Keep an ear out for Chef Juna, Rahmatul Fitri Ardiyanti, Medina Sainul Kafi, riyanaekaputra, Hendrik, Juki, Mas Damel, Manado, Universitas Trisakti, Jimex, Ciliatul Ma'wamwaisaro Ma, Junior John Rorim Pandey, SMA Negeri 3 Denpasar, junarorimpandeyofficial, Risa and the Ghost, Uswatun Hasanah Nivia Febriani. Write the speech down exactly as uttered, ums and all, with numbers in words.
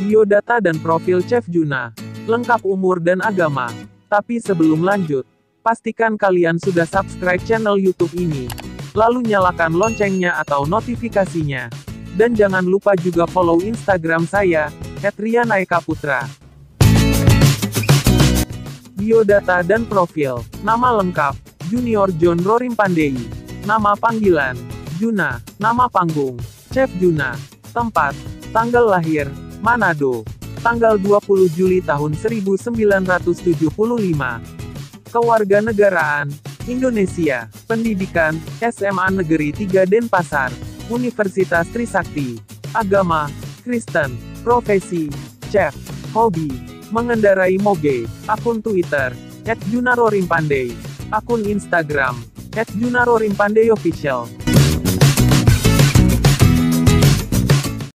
biodata dan profil Chef Juna, lengkap umur dan agama. Tapi sebelum lanjut, pastikan kalian sudah subscribe channel YouTube ini, lalu nyalakan loncengnya atau notifikasinya. Dan jangan lupa juga follow Instagram saya, et riyanaekaputra. Biodata dan profil. Nama lengkap, Junior John Rorim Pandey. Nama panggilan, Juna. Nama panggung, Chef Juna. Tempat, tanggal lahir, Manado. Tanggal dua puluh Juli tahun seribu sembilan ratus tujuh puluh lima. Kewarganegaraan, Indonesia. Pendidikan, S M A Negeri tiga Denpasar, Universitas Trisakti. Agama, Kristen. Profesi, chef. Hobi, mengendarai moge. Akun Twitter, et junarorimpandey. Akun Instagram, et junarorimpandeyofficial.